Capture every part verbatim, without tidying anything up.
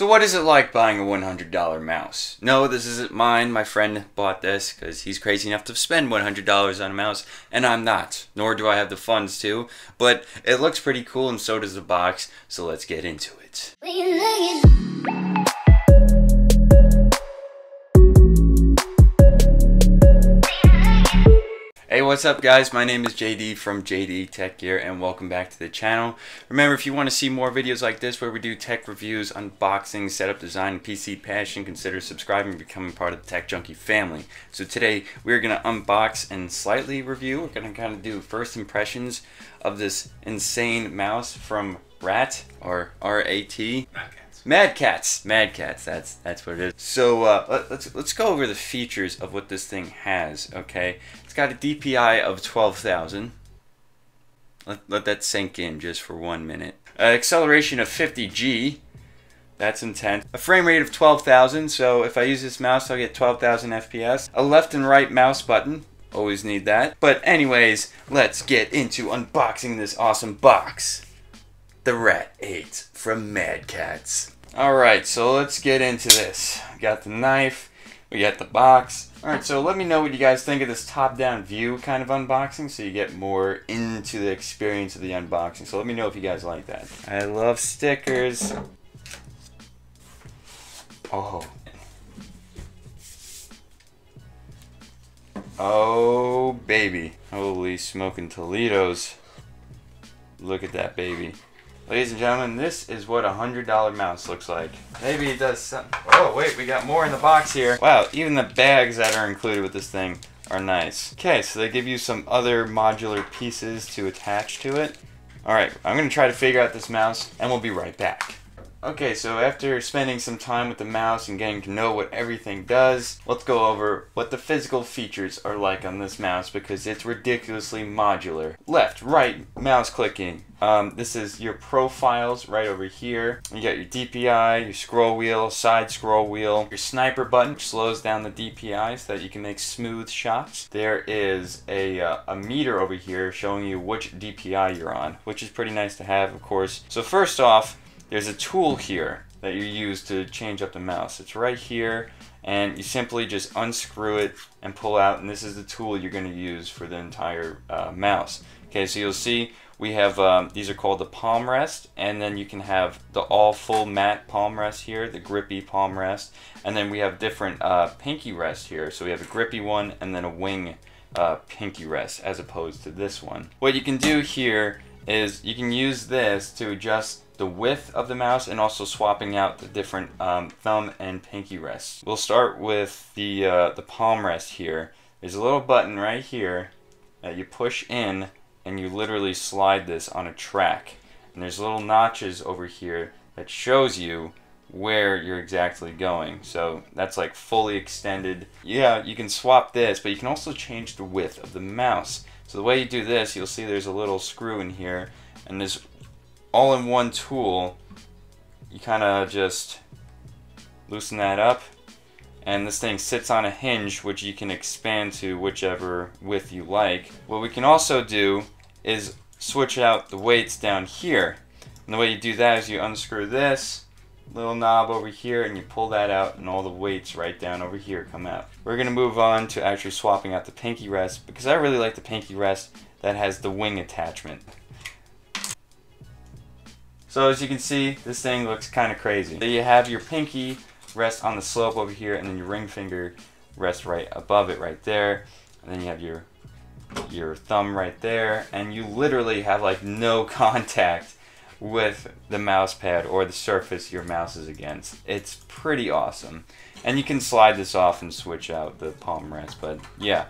So what is it like buying a one hundred dollar mouse? No, this isn't mine. My friend bought this because he's crazy enough to spend one hundred dollars on a mouse, and I'm not, nor do I have the funds to, but it looks pretty cool and so does the box, so let's get into it. Hey, what's up guys? My name is J D from J D Tech Gear and welcome back to the channel. Remember, if you want to see more videos like this where we do tech reviews, unboxings, setup design, and P C passion, consider subscribing and becoming part of the Tech Junkie family. So today we're going to unbox and slightly review. We're going to kind of do first impressions of this insane mouse from Rat, or R A T. Mad Catz, Mad Catz. That's that's what it is. So uh, let, let's let's go over the features of what this thing has. Okay, it's got a D P I of twelve thousand. Let let that sink in just for one minute. Uh, acceleration of fifty G. That's intense. A frame rate of twelve thousand. So if I use this mouse, I'll get twelve thousand F P S. A left and right mouse button. Always need that. But anyways, let's get into unboxing this awesome box. The Rat eight from Mad Catz. Alright, so let's get into this. We got the knife, we got the box. Alright, so let me know what you guys think of this top-down view kind of unboxing so you get more into the experience of the unboxing. So let me know if you guys like that. I love stickers. Oh. Oh, baby. Holy smoking Toledos. Look at that, baby. Ladies and gentlemen, this is what a one hundred dollar mouse looks like. Maybe it does something. Oh, wait, we got more in the box here. Wow, even the bags that are included with this thing are nice. Okay, so they give you some other modular pieces to attach to it. All right, I'm gonna try to figure out this mouse and we'll be right back. Okay, so after spending some time with the mouse and getting to know what everything does, let's go over what the physical features are like on this mouse because it's ridiculously modular. Left, right, mouse clicking. Um, this is your profiles right over here. You got your D P I, your scroll wheel, side scroll wheel, your sniper button, which slows down the D P I so that you can make smooth shots. There is a, uh, a meter over here showing you which D P I you're on, which is pretty nice to have, of course. So first off, there's a tool here that you use to change up the mouse. It's right here, and you simply just unscrew it and pull out, and this is the tool you're going to use for the entire uh, mouse. Okay, so you'll see we have, um, these are called the palm rest, and then you can have the all full matte palm rest here, the grippy palm rest, and then we have different uh, pinky rest here. So we have a grippy one and then a wing uh, pinky rest as opposed to this one. What you can do here is you can use this to adjust the width of the mouse and also swapping out the different um, thumb and pinky rests. We'll start with the, uh, the palm rest here. There's a little button right here that you push in and you literally slide this on a track. And there's little notches over here that shows you where you're exactly going. So that's like fully extended. Yeah, you can swap this, but you can also change the width of the mouse. So the way you do this, you'll see there's a little screw in here, and this all-in-one tool, you kind of just loosen that up, and this thing sits on a hinge which you can expand to whichever width you like. What we can also do is switch out the weights down here, and the way you do that is you unscrew this little knob over here and you pull that out, and all the weights right down over here come out. We're going to move on to actually swapping out the pinky rest because I really like the pinky rest that has the wing attachment. So as you can see, this thing looks kind of crazy. So you have your pinky rest on the slope over here, and then your ring finger rests right above it right there. And then you have your, your thumb right there, and you literally have like no contact with the mouse pad or the surface your mouse is against. It's pretty awesome. And you can slide this off and switch out the palm rest, but yeah.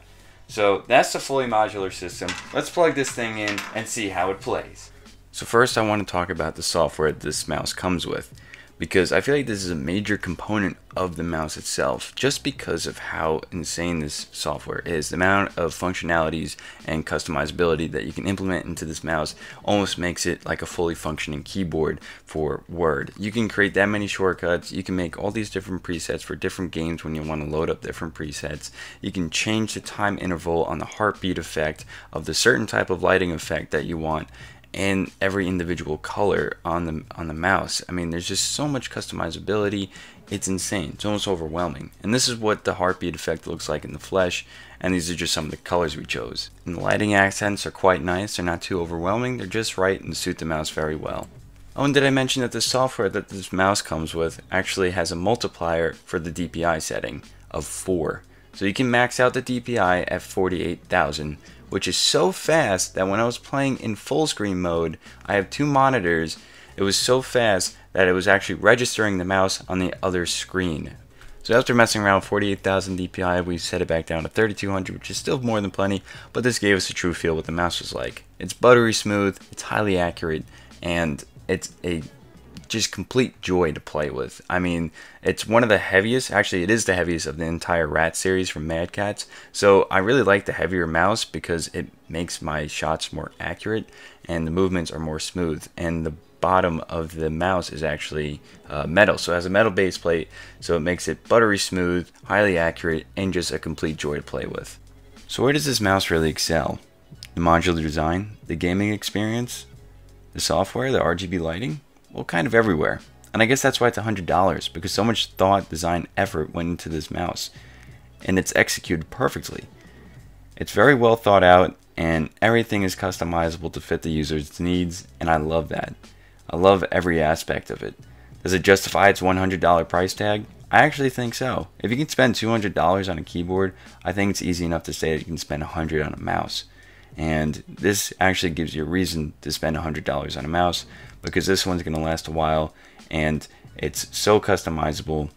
So that's the fully modular system. Let's plug this thing in and see how it plays. So first I want to talk about the software this mouse comes with, because I feel like this is a major component of the mouse itself just because of how insane this software is. The amount of functionalities and customizability that you can implement into this mouse almost makes it like a fully functioning keyboard for Word. You can create that many shortcuts, you can make all these different presets for different games when you want to load up different presets, you can change the time interval on the heartbeat effect of the certain type of lighting effect that you want, and every individual color on the on the mouse. I mean, there's just so much customizability. It's insane. It's almost overwhelming. And this is what the heartbeat effect looks like in the flesh. And these are just some of the colors we chose. And the lighting accents are quite nice. They're not too overwhelming. They're just right and suit the mouse very well. Oh, and did I mention that the software that this mouse comes with actually has a multiplier for the D P I setting of four. So you can max out the D P I at forty-eight thousand, which is so fast that when I was playing in full screen mode, I have two monitors, it was so fast that it was actually registering the mouse on the other screen. So after messing around with forty-eight thousand D P I, we set it back down to thirty-two hundred, which is still more than plenty, but this gave us a true feel what the mouse was like. It's buttery smooth, it's highly accurate, and it's a just complete joy to play with. I mean, it's one of the heaviest, actually it is the heaviest of the entire Rat series from Mad Catz. So I really like the heavier mouse because it makes my shots more accurate and the movements are more smooth. And the bottom of the mouse is actually uh, metal, so it has a metal base plate, so it makes it buttery smooth, highly accurate, and just a complete joy to play with. So where does this mouse really excel? The modular design, the gaming experience, the software, the R G B lighting? Well, kind of everywhere. And I guess that's why it's one hundred dollars, because so much thought, design, effort went into this mouse. And it's executed perfectly. It's very well thought out, and everything is customizable to fit the user's needs, and I love that. I love every aspect of it. Does it justify its one hundred dollar price tag? I actually think so. If you can spend two hundred dollars on a keyboard, I think it's easy enough to say that you can spend one hundred dollars on a mouse. And this actually gives you a reason to spend one hundred dollars on a mouse, because this one's going to last a while, and it's so customizable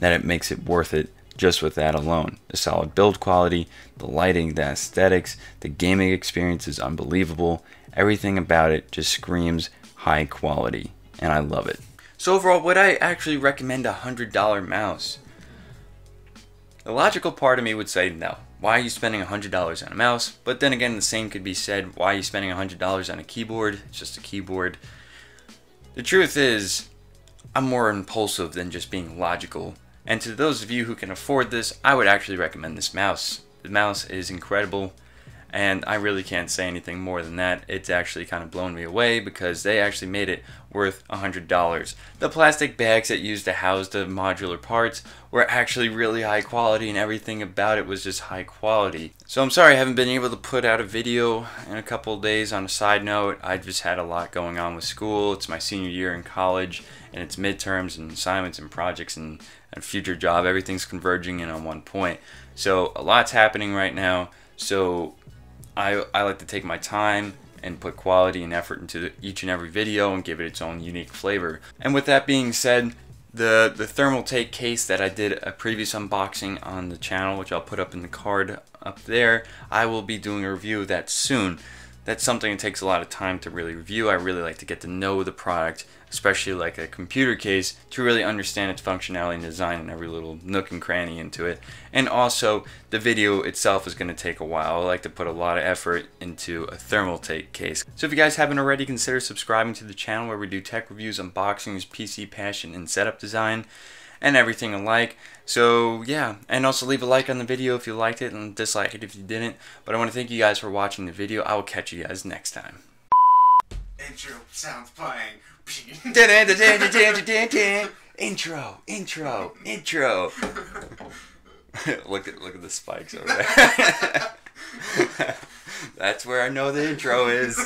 that it makes it worth it just with that alone. The solid build quality, the lighting, the aesthetics, the gaming experience is unbelievable. Everything about it just screams high quality, and I love it. So overall, would I actually recommend a one hundred dollar mouse? The logical part of me would say no. Why are you spending one hundred dollars on a mouse? But then again, the same could be said, why are you spending one hundred dollars on a keyboard? It's just a keyboard. The truth is, I'm more impulsive than just being logical. And to those of you who can afford this, I would actually recommend this mouse. The mouse is incredible, and I really can't say anything more than that. It's actually kind of blown me away because they actually made it worth one hundred dollars. The plastic bags that used to house the modular parts were actually really high quality, and everything about it was just high quality. So I'm sorry I haven't been able to put out a video in a couple of days. On a side note, I just had a lot going on with school. It's my senior year in college, and it's midterms and assignments and projects and a future job. Everything's converging in on one point. So a lot's happening right now. So I, I like to take my time and put quality and effort into each and every video and give it its own unique flavor. And with that being said, the, the Thermaltake case that I did a previous unboxing on the channel, which I'll put up in the card up there, I will be doing a review of that soon. That's something that takes a lot of time to really review. I really like to get to know the product, especially like a computer case, to really understand its functionality and design and every little nook and cranny into it. And also, the video itself is going to take a while. I like to put a lot of effort into a Thermaltake case. So if you guys haven't already, consider subscribing to the channel where we do tech reviews, unboxings, P C passion, and setup design, and everything alike. So yeah, and also leave a like on the video if you liked it and dislike it if you didn't. But I want to thank you guys for watching the video. I will catch you guys next time. Intro sounds playing. Intro, intro, intro. Look at look at the spikes over there. That's where I know the intro is.